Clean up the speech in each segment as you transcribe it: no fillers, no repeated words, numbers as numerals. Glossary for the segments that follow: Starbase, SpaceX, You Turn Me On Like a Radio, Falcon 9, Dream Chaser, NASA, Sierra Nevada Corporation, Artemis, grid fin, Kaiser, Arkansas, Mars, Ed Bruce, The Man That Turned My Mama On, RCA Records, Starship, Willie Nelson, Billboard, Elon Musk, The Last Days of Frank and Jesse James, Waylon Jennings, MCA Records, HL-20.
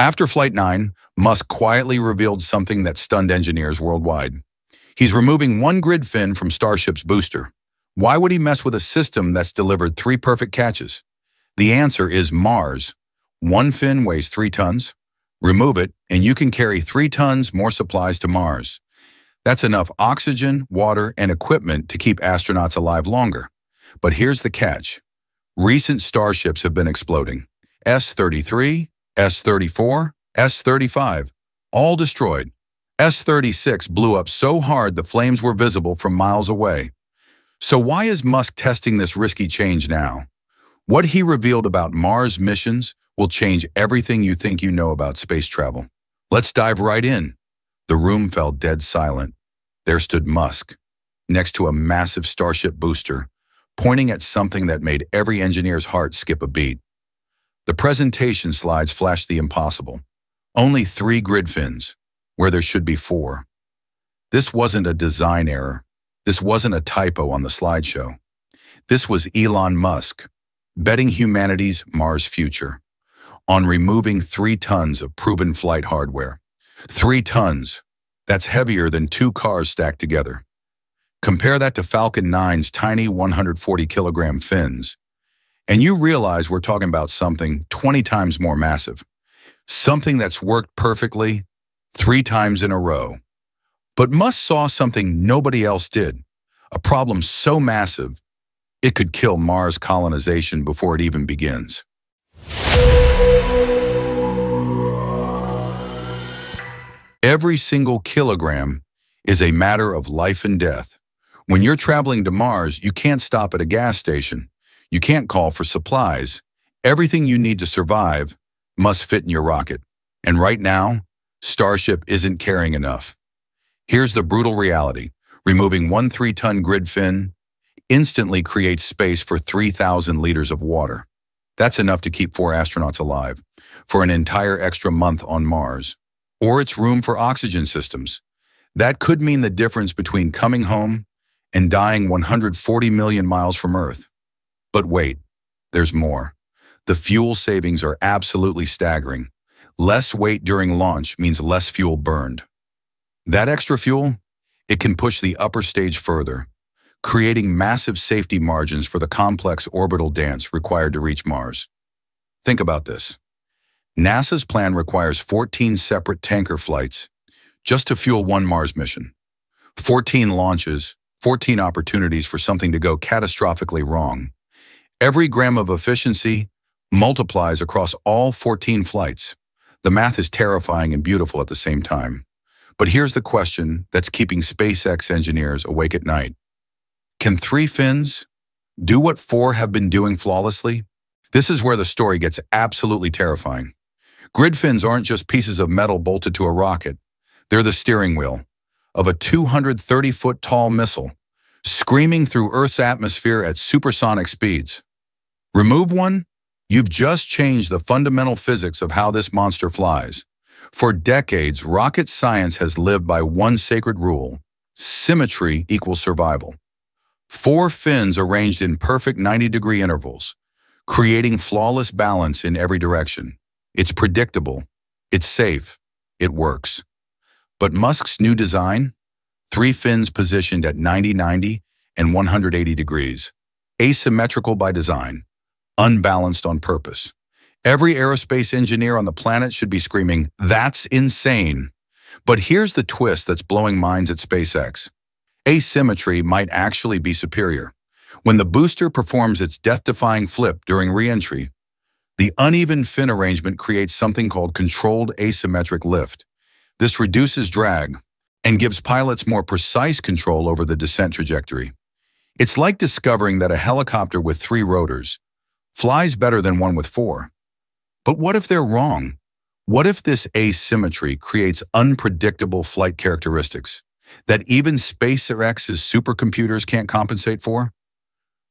After Flight 9, Musk quietly revealed something that stunned engineers worldwide. He's removing one grid fin from Starship's booster. Why would he mess with a system that's delivered 3 perfect catches? The answer is Mars. One fin weighs 3 tons. Remove it, and you can carry 3 tons more supplies to Mars. That's enough oxygen, water, and equipment to keep astronauts alive longer. But here's the catch. Recent Starships have been exploding. S-33, S-34, S-35, all destroyed. S-36 blew up so hard the flames were visible from miles away. So why is Musk testing this risky change now? What he revealed about Mars missions will change everything you think you know about space travel. Let's dive right in. The room fell dead silent. There stood Musk, next to a massive Starship booster, pointing at something that made every engineer's heart skip a beat. The presentation slides flashed the impossible. Only 3 grid fins, where there should be 4. This wasn't a design error. This wasn't a typo on the slideshow. This was Elon Musk, betting humanity's Mars future, on removing 3 tons of proven flight hardware. 3 tons, that's heavier than 2 cars stacked together. Compare that to Falcon 9's tiny 140-kilogram fins, and you realize we're talking about something 20 times more massive, something that's worked perfectly 3 times in a row. But Musk saw something nobody else did, a problem so massive, it could kill Mars colonization before it even begins. Every single kilogram is a matter of life and death. When you're traveling to Mars, you can't stop at a gas station. You can't call for supplies. Everything you need to survive must fit in your rocket. And right now, Starship isn't carrying enough. Here's the brutal reality. Removing one 3-ton grid fin instantly creates space for 3,000 liters of water. That's enough to keep 4 astronauts alive for an entire extra month on Mars. Or it's room for oxygen systems. That could mean the difference between coming home and dying 140 million miles from Earth. But wait, there's more. The fuel savings are absolutely staggering. Less weight during launch means less fuel burned. That extra fuel, it can push the upper stage further, creating massive safety margins for the complex orbital dance required to reach Mars. Think about this. NASA's plan requires 14 separate tanker flights just to fuel one Mars mission. 14 launches, 14 opportunities for something to go catastrophically wrong. Every gram of efficiency multiplies across all 14 flights. The math is terrifying and beautiful at the same time. But here's the question that's keeping SpaceX engineers awake at night. Can 3 fins do what 4 have been doing flawlessly? This is where the story gets absolutely terrifying. Grid fins aren't just pieces of metal bolted to a rocket. They're the steering wheel of a 230-foot-tall missile screaming through Earth's atmosphere at supersonic speeds. Remove one, you've just changed the fundamental physics of how this monster flies. For decades, rocket science has lived by one sacred rule: symmetry equals survival. 4 fins arranged in perfect 90-degree intervals, creating flawless balance in every direction. It's predictable, it's safe, it works. But Musk's new design, 3 fins positioned at 90, 90, and 180 degrees, asymmetrical by design, unbalanced on purpose. Every aerospace engineer on the planet should be screaming, "That's insane!" But here's the twist that's blowing minds at SpaceX. Asymmetry might actually be superior. When the booster performs its death-defying flip during re-entry, the uneven fin arrangement creates something called controlled asymmetric lift. This reduces drag and gives pilots more precise control over the descent trajectory. It's like discovering that a helicopter with 3 rotors flies better than one with 4. But what if they're wrong? What if this asymmetry creates unpredictable flight characteristics that even SpaceX's supercomputers can't compensate for?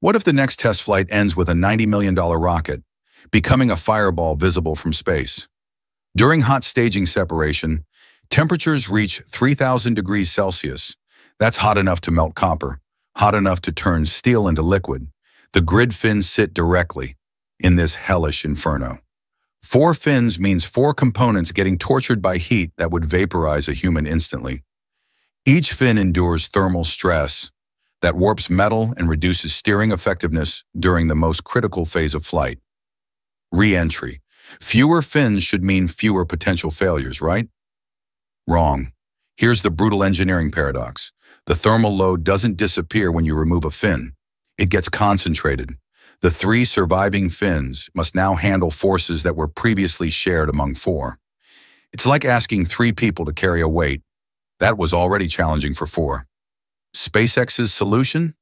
What if the next test flight ends with a $90 million rocket becoming a fireball visible from space? During hot staging separation, temperatures reach 3,000 degrees Celsius. That's hot enough to melt copper, hot enough to turn steel into liquid. The grid fins sit directly in this hellish inferno. Four fins means four components getting tortured by heat that would vaporize a human instantly. Each fin endures thermal stress that warps metal and reduces steering effectiveness during the most critical phase of flight. Re-entry. Fewer fins should mean fewer potential failures, right? Wrong. Here's the brutal engineering paradox. The thermal load doesn't disappear when you remove a fin. It gets concentrated. The three surviving fins must now handle forces that were previously shared among four. It's like asking three people to carry a weight. That was already challenging for four. SpaceX's solution?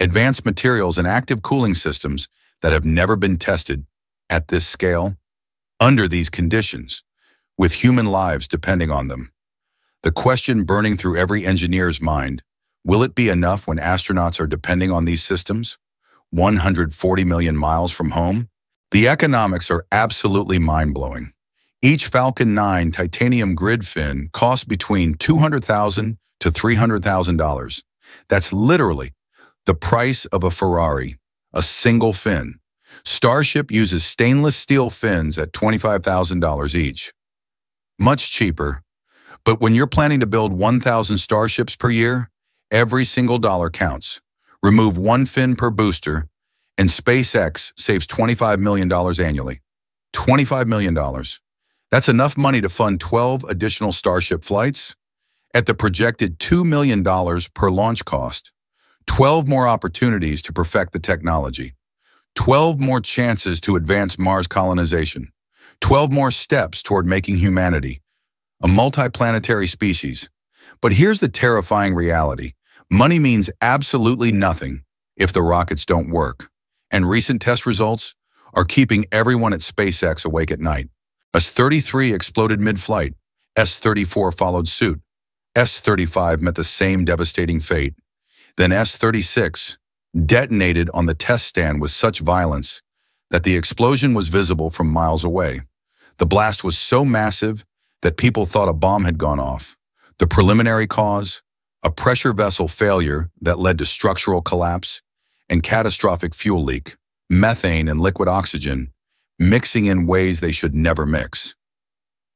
Advanced materials and active cooling systems that have never been tested at this scale, under these conditions, with human lives depending on them. The question burning through every engineer's mind, will it be enough when astronauts are depending on these systems? 140 million miles from home? The economics are absolutely mind-blowing. Each Falcon 9 titanium grid fin costs between $200,000 to $300,000. That's literally the price of a Ferrari, a single fin. Starship uses stainless steel fins at $25,000 each. Much cheaper. But when you're planning to build 1,000 Starships per year, every single dollar counts. Remove one fin per booster, and SpaceX saves $25 million annually. $25 million. That's enough money to fund 12 additional Starship flights at the projected $2 million per launch cost. 12 more opportunities to perfect the technology. 12 more chances to advance Mars colonization. 12 more steps toward making humanity a multiplanetary species. But here's the terrifying reality. Money means absolutely nothing if the rockets don't work. And recent test results are keeping everyone at SpaceX awake at night. S-33 exploded mid-flight. S-34 followed suit. S-35 met the same devastating fate. Then S-36 detonated on the test stand with such violence that the explosion was visible from miles away. The blast was so massive that people thought a bomb had gone off. The preliminary cause? A pressure vessel failure that led to structural collapse and catastrophic fuel leak, methane and liquid oxygen, mixing in ways they should never mix.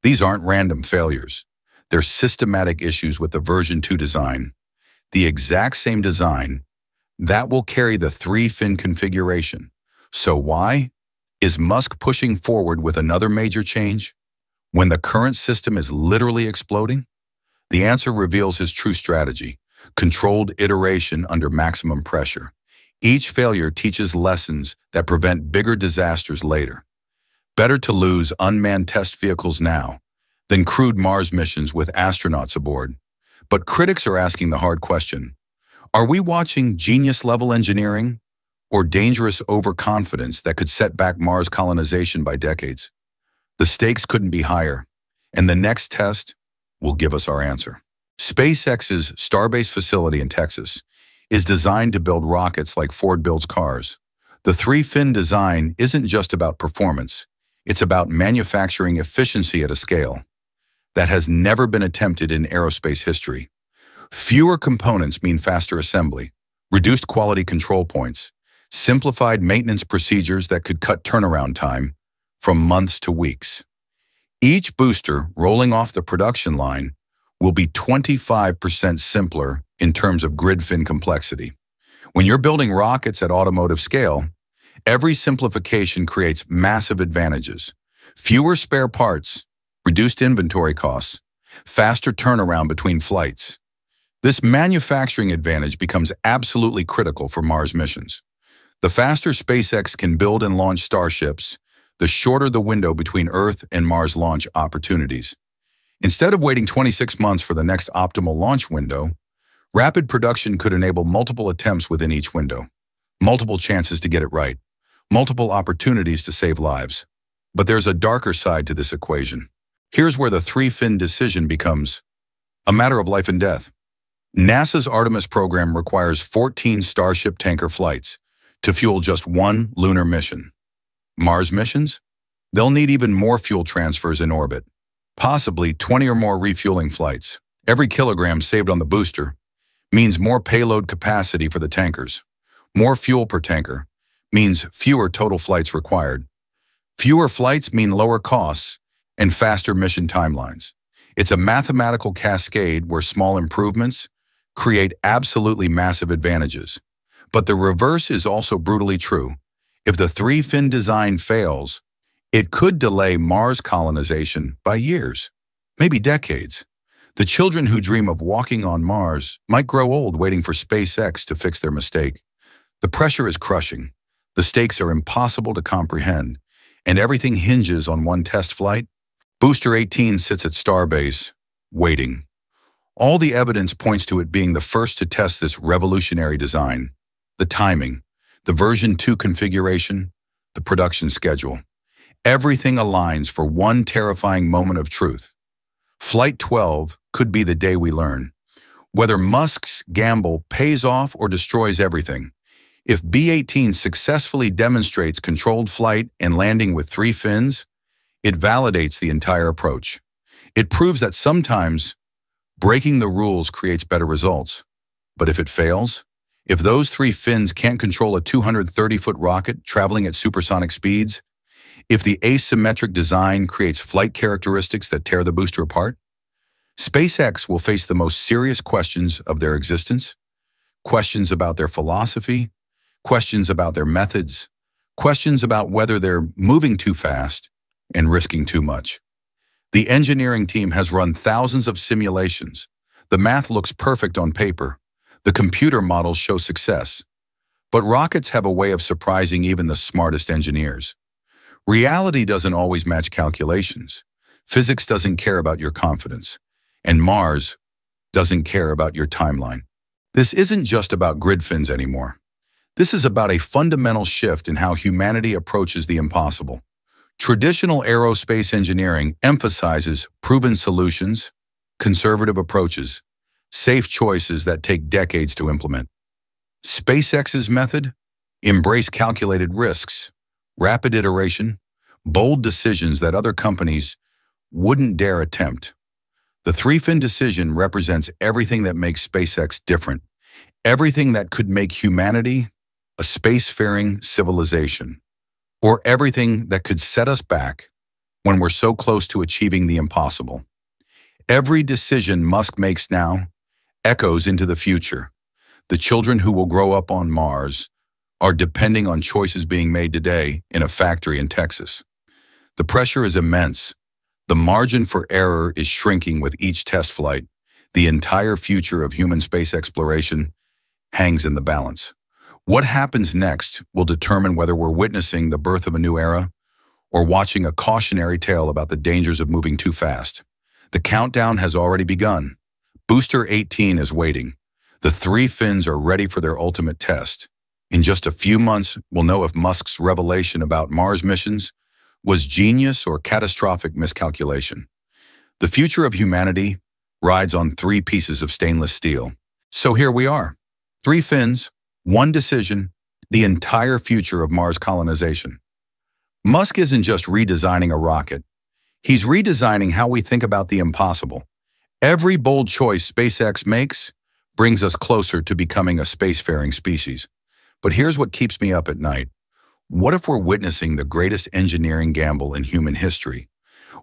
These aren't random failures. They're systematic issues with the version 2 design. The exact same design that will carry the three-fin configuration. So why is Musk pushing forward with another major change when the current system is literally exploding? The answer reveals his true strategy, controlled iteration under maximum pressure. Each failure teaches lessons that prevent bigger disasters later. Better to lose unmanned test vehicles now than crude Mars missions with astronauts aboard. But critics are asking the hard question. Are we watching genius-level engineering or dangerous overconfidence that could set back Mars colonization by decades? The stakes couldn't be higher, and the next test will give us our answer. SpaceX's Starbase facility in Texas is designed to build rockets like Ford builds cars. The three-fin design isn't just about performance. It's about manufacturing efficiency at a scale that has never been attempted in aerospace history. Fewer components mean faster assembly, reduced quality control points, simplified maintenance procedures that could cut turnaround time from months to weeks. Each booster rolling off the production line will be 25% simpler in terms of grid fin complexity. When you're building rockets at automotive scale, every simplification creates massive advantages. Fewer spare parts, reduced inventory costs, faster turnaround between flights. This manufacturing advantage becomes absolutely critical for Mars missions. The faster SpaceX can build and launch Starships, the shorter the window between Earth and Mars launch opportunities. Instead of waiting 26 months for the next optimal launch window, rapid production could enable multiple attempts within each window, multiple chances to get it right, multiple opportunities to save lives. But there's a darker side to this equation. Here's where the three-fin decision becomes a matter of life and death. NASA's Artemis program requires 14 Starship tanker flights to fuel just one lunar mission. Mars missions? They'll need even more fuel transfers in orbit, possibly 20 or more refueling flights. Every kilogram saved on the booster means more payload capacity for the tankers. More fuel per tanker means fewer total flights required. Fewer flights mean lower costs and faster mission timelines. It's a mathematical cascade where small improvements create absolutely massive advantages. But the reverse is also brutally true. If the three-fin design fails, it could delay Mars colonization by years, maybe decades. The children who dream of walking on Mars might grow old waiting for SpaceX to fix their mistake. The pressure is crushing. The stakes are impossible to comprehend, and everything hinges on one test flight. Booster 18 sits at Starbase, waiting. All the evidence points to it being the first to test this revolutionary design. The timing, the version 2 configuration, the production schedule. Everything aligns for one terrifying moment of truth. Flight 12 could be the day we learn whether Musk's gamble pays off or destroys everything. If B-18 successfully demonstrates controlled flight and landing with three fins, it validates the entire approach. It proves that sometimes breaking the rules creates better results. But if it fails, if those three fins can't control a 230-foot rocket traveling at supersonic speeds, if the asymmetric design creates flight characteristics that tear the booster apart, SpaceX will face the most serious questions of their existence, questions about their philosophy, questions about their methods, questions about whether they're moving too fast and risking too much. The engineering team has run thousands of simulations. The math looks perfect on paper. The computer models show success. But rockets have a way of surprising even the smartest engineers. Reality doesn't always match calculations. Physics doesn't care about your confidence. And Mars doesn't care about your timeline. This isn't just about grid fins anymore. This is about a fundamental shift in how humanity approaches the impossible. Traditional aerospace engineering emphasizes proven solutions, conservative approaches, safe choices that take decades to implement. SpaceX's method? Embrace calculated risks, rapid iteration, bold decisions that other companies wouldn't dare attempt. The three-fin decision represents everything that makes SpaceX different, everything that could make humanity a spacefaring civilization, or everything that could set us back when we're so close to achieving the impossible. Every decision Musk makes now echoes into the future. The children who will grow up on Mars are depending on choices being made today in a factory in Texas. The pressure is immense. The margin for error is shrinking with each test flight. The entire future of human space exploration hangs in the balance. What happens next will determine whether we're witnessing the birth of a new era or watching a cautionary tale about the dangers of moving too fast. The countdown has already begun. Booster 18 is waiting. The three fins are ready for their ultimate test. In just a few months, we'll know if Musk's revelation about Mars missions was genius or catastrophic miscalculation. The future of humanity rides on three pieces of stainless steel. So here we are. Three fins, one decision, the entire future of Mars colonization. Musk isn't just redesigning a rocket. He's redesigning how we think about the impossible. Every bold choice SpaceX makes brings us closer to becoming a spacefaring species. But here's what keeps me up at night. What if we're witnessing the greatest engineering gamble in human history?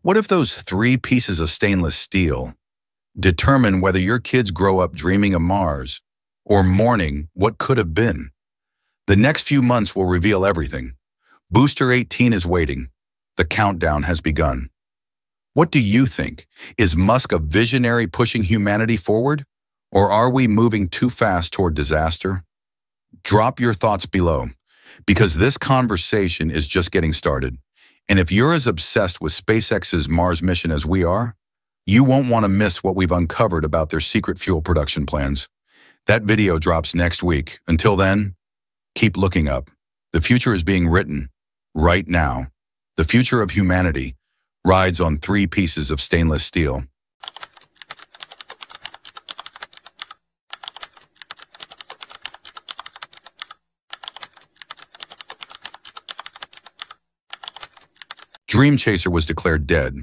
What if those three pieces of stainless steel determine whether your kids grow up dreaming of Mars or mourning what could have been? The next few months will reveal everything. Booster 18 is waiting. The countdown has begun. What do you think? Is Musk a visionary pushing humanity forward? Or are we moving too fast toward disaster? Drop your thoughts below, because this conversation is just getting started. And if you're as obsessed with SpaceX's Mars mission as we are, you won't want to miss what we've uncovered about their secret fuel production plans. That video drops next week. Until then, keep looking up. The future is being written right now. The future of humanity rides on three pieces of stainless steel. Dream Chaser was declared dead.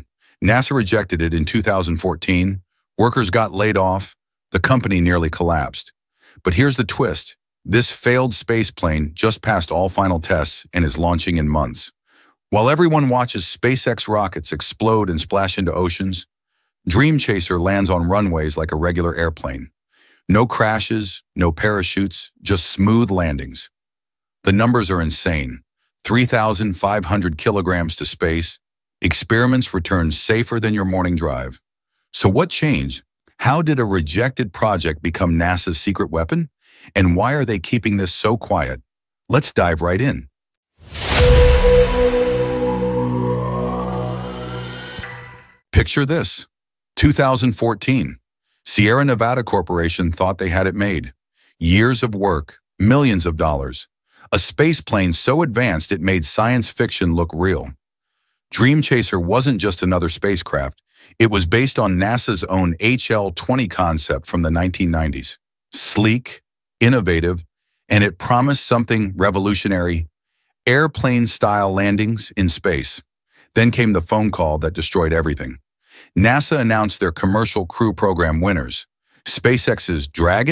NASA rejected it in 2014. Workers got laid off. The company nearly collapsed. But here's the twist. This failed spaceplane just passed all final tests and is launching in months. While everyone watches SpaceX rockets explode and splash into oceans, Dream Chaser lands on runways like a regular airplane. No crashes, no parachutes, just smooth landings. The numbers are insane. 3,500 kilograms to space. Experiments return safer than your morning drive. So what changed? How did a rejected project become NASA's secret weapon? And why are they keeping this so quiet? Let's dive right in. Picture this. 2014. Sierra Nevada Corporation thought they had it made. Years of work, millions of dollars. A space plane so advanced it made science fiction look real. Dream Chaser wasn't just another spacecraft. It was based on NASA's own HL-20 concept from the 1990s. Sleek, innovative, and it promised something revolutionary. Airplane-style landings in space. Then came the phone call that destroyed everything. NASA announced their commercial crew program winners, SpaceX's Dragon